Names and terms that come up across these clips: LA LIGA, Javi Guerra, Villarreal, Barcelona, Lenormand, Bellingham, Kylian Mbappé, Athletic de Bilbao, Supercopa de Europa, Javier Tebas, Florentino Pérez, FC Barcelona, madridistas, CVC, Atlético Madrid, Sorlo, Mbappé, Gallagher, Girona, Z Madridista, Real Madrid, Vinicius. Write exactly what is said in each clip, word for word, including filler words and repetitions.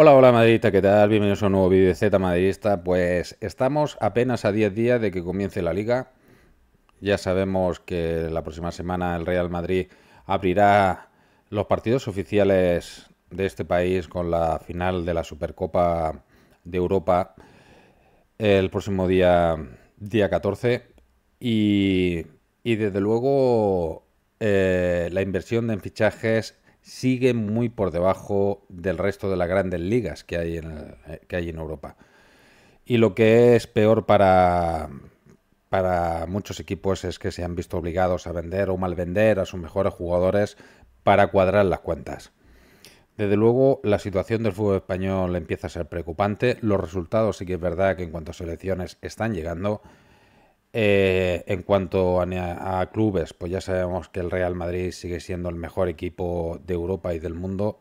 Hola, hola Madridista, ¿qué tal? Bienvenidos a un nuevo vídeo de Z Madridista. Pues estamos apenas a diez días de que comience la Liga. Ya sabemos que la próxima semana el Real Madrid abrirá los partidos oficiales de este país con la final de la Supercopa de Europa el próximo día, día catorce. Y, y desde luego eh, la inversión en fichajes sigue muy por debajo del resto de las grandes ligas que hay en, el, que hay en Europa. Y lo que es peor para, para muchos equipos es que se han visto obligados a vender o malvender a sus mejores jugadores para cuadrar las cuentas. Desde luego, la situación del fútbol español empieza a ser preocupante. Los resultados sí que es verdad que en cuanto a selecciones están llegando. Eh, en cuanto a, a clubes, pues ya sabemos que el Real Madrid sigue siendo el mejor equipo de Europa y del mundo,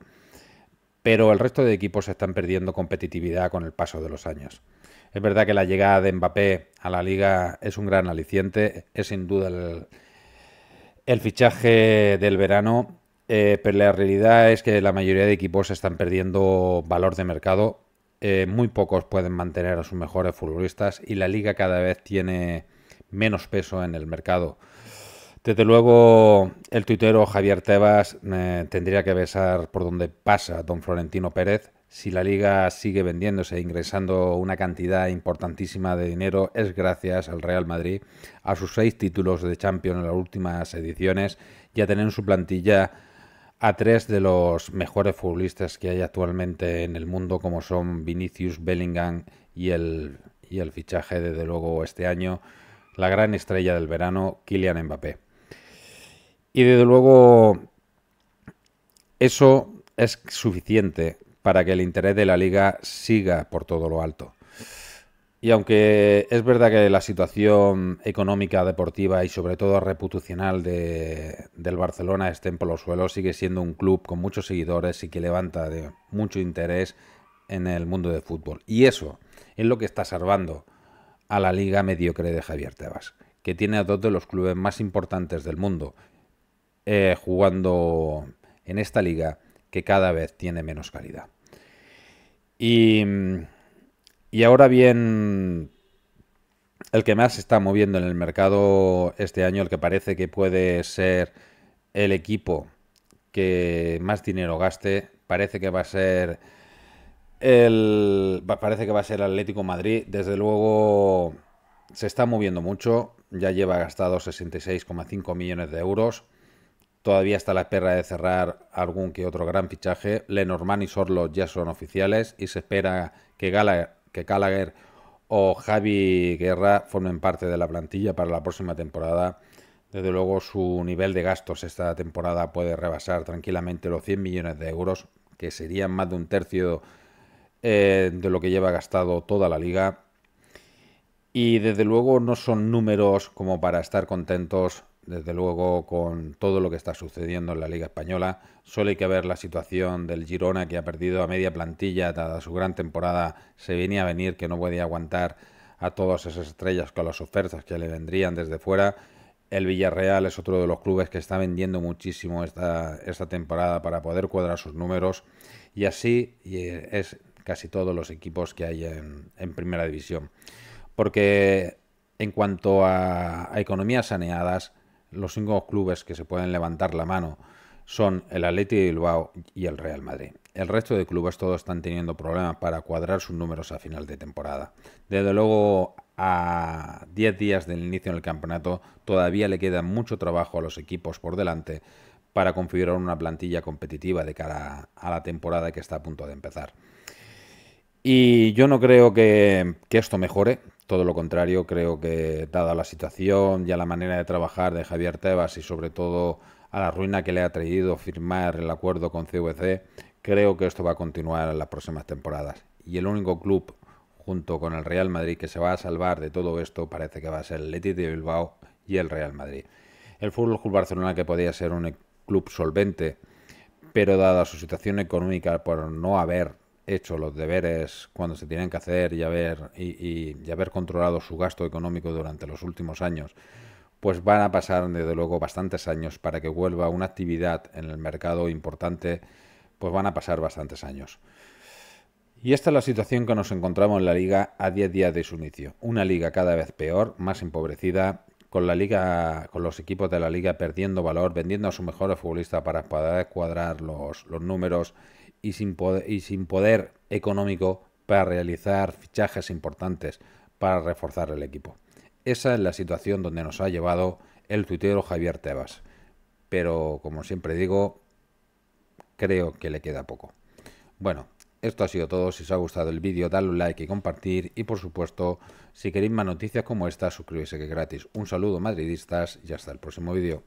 pero el resto de equipos están perdiendo competitividad con el paso de los años. Es verdad que la llegada de Mbappé a la Liga es un gran aliciente, es sin duda el, el fichaje del verano, eh, pero la realidad es que la mayoría de equipos están perdiendo valor de mercado. Eh, muy pocos pueden mantener a sus mejores futbolistas y la Liga cada vez tiene menos peso en el mercado. Desde luego, el tuitero Javier Tebas eh, tendría que besar por donde pasa don Florentino Pérez. Si la Liga sigue vendiéndose e ingresando una cantidad importantísima de dinero, es gracias al Real Madrid, a sus seis títulos de Champions en las últimas ediciones y a tener en su plantilla a tres de los mejores futbolistas que hay actualmente en el mundo, como son Vinicius, Bellingham y el, y el fichaje, desde luego, este año, la gran estrella del verano, Kylian Mbappé. Y desde luego eso es suficiente para que el interés de la Liga siga por todo lo alto. Y aunque es verdad que la situación económica, deportiva y sobre todo reputacional de, del Barcelona estén por los suelos, sigue siendo un club con muchos seguidores y que levanta de mucho interés en el mundo del fútbol. Y eso es lo que está salvando a la Liga mediocre de Javier Tebas, que tiene a dos de los clubes más importantes del mundo eh, jugando en esta liga que cada vez tiene menos calidad. Y, y ahora bien, el que más se está moviendo en el mercado este año, el que parece que puede ser el equipo que más dinero gaste, parece que va a ser... El, parece que va a ser el Atlético Madrid. Desde luego se está moviendo mucho, ya lleva gastado sesenta y seis coma cinco millones de euros, todavía está a la espera de cerrar algún que otro gran fichaje. Lenormand y Sorlo ya son oficiales y se espera que Gallagher, que Gallagher o Javi Guerra formen parte de la plantilla para la próxima temporada. Desde luego su nivel de gastos esta temporada puede rebasar tranquilamente los cien millones de euros, que serían más de un tercio Eh, de lo que lleva gastado toda la liga. Y desde luego no son números como para estar contentos, desde luego, con todo lo que está sucediendo en la liga española. Solo hay que ver la situación del Girona, que ha perdido a media plantilla dada su gran temporada. Se venía a venir que no podía aguantar a todas esas estrellas con las ofertas que le vendrían desde fuera. El Villarreal es otro de los clubes que está vendiendo muchísimo esta, esta temporada para poder cuadrar sus números. Y así y es casi todos los equipos que hay en, en primera división, porque en cuanto a, a economías saneadas, los cinco clubes que se pueden levantar la mano son el Athletic de Bilbao y el Real Madrid. El resto de clubes todos están teniendo problemas para cuadrar sus números a final de temporada. Desde luego, a diez días del inicio del campeonato todavía le queda mucho trabajo a los equipos por delante para configurar una plantilla competitiva de cara a la temporada que está a punto de empezar. Y yo no creo que, que esto mejore, todo lo contrario, creo que dada la situación y a la manera de trabajar de Javier Tebas y sobre todo a la ruina que le ha traído firmar el acuerdo con C V C, creo que esto va a continuar en las próximas temporadas. Y el único club, junto con el Real Madrid, que se va a salvar de todo esto parece que va a ser el Athletic de Bilbao y el Real Madrid. El F C Barcelona, que podría ser un club solvente, pero dada su situación económica por no haber hecho los deberes cuando se tienen que hacer y haber, y, y, y haber controlado su gasto económico durante los últimos años, pues van a pasar desde luego bastantes años para que vuelva una actividad en el mercado importante, pues van a pasar bastantes años. Y esta es la situación que nos encontramos en la Liga a diez días de su inicio. Una Liga cada vez peor, más empobrecida, con la Liga, con los equipos de la Liga perdiendo valor, vendiendo a sus mejores futbolistas para poder cuadrar los, los números y sin, poder, y sin poder económico para realizar fichajes importantes para reforzar el equipo. Esa es la situación donde nos ha llevado el tuitero Javier Tebas. Pero, como siempre digo, creo que le queda poco. Bueno, esto ha sido todo. Si os ha gustado el vídeo, dadle un like y compartir. Y, por supuesto, si queréis más noticias como esta, suscribirse, que es gratis. Un saludo, madridistas, y hasta el próximo vídeo.